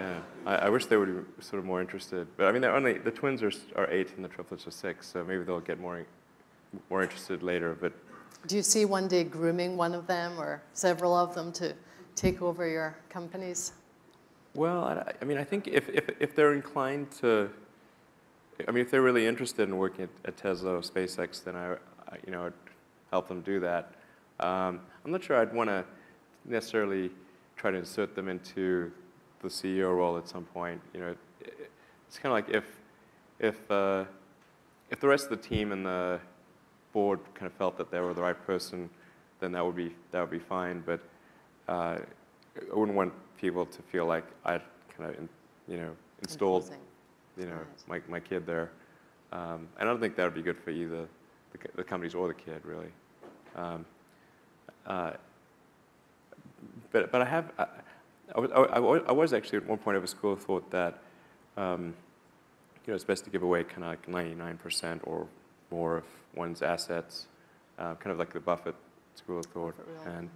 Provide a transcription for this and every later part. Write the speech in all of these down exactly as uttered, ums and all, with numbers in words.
Yeah, I, I wish they were sort of more interested. But I mean, they're only, the twins are, are eight and the triplets are six, so maybe they'll get more more interested later. But do you see one day grooming one of them or several of them to take over your companies? Well, I, I mean, I think if, if, if they're inclined to, I mean, if they're really interested in working at, at Tesla or SpaceX, then I, I you know, I'd help them do that. Um, I'm not sure I'd want to necessarily try to insert them into the C E O role at some point. You know, it, it's kind of like if, if, uh, if the rest of the team and the board kind of felt that they were the right person, then that would be that would be fine. But uh, I wouldn't want people to feel like I kind of, in, you know, installed, Infusing. you know, right. my my kid there. Um, and I don't think that would be good for either the, the companies or the kid, really. Um, uh, but but I have. I, I, I, I was actually at one point of a school of thought that um, you know, it's best to give away kind of like ninety-nine percent or more of one's assets, uh, kind of like the Buffett school of thought. And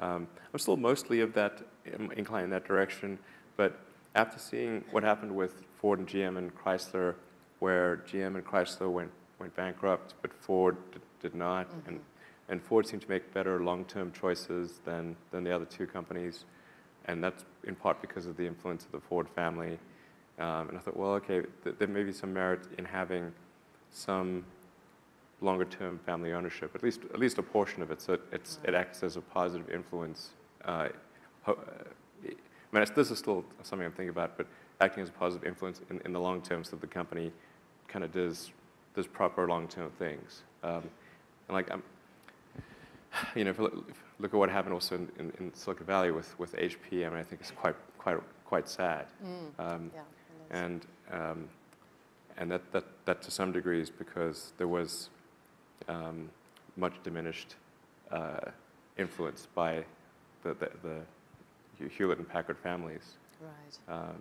um, I'm still mostly of that, inclined in that direction. But after seeing what happened with Ford and G M and Chrysler, where G M and Chrysler went went bankrupt, but Ford did, did not, mm-hmm. and and Ford seemed to make better long-term choices than than the other two companies. And that's in part because of the influence of the Ford family. Um, and I thought, well, okay, th there may be some merit in having some longer-term family ownership, at least at least a portion of it. So it's, right. it acts as a positive influence. Uh, I mean, it's, this is still something I'm thinking about, but acting as a positive influence in, in the long term, so the company kind of does does proper long-term things. Um, and like I'm. You know, if you look at what happened also in, in, in Silicon Valley with, with H P. I mean, I think it's quite quite quite sad, mm. um, yeah, and um, and that, that that to some degree is because there was um, much diminished uh, influence by the, the the Hewlett and Packard families. Right. Um,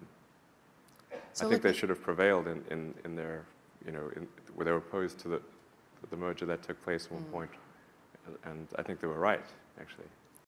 so I think they should have prevailed in, in, in their you know in, where they were opposed to the the merger that took place at one mm. point. And I think they were right, actually.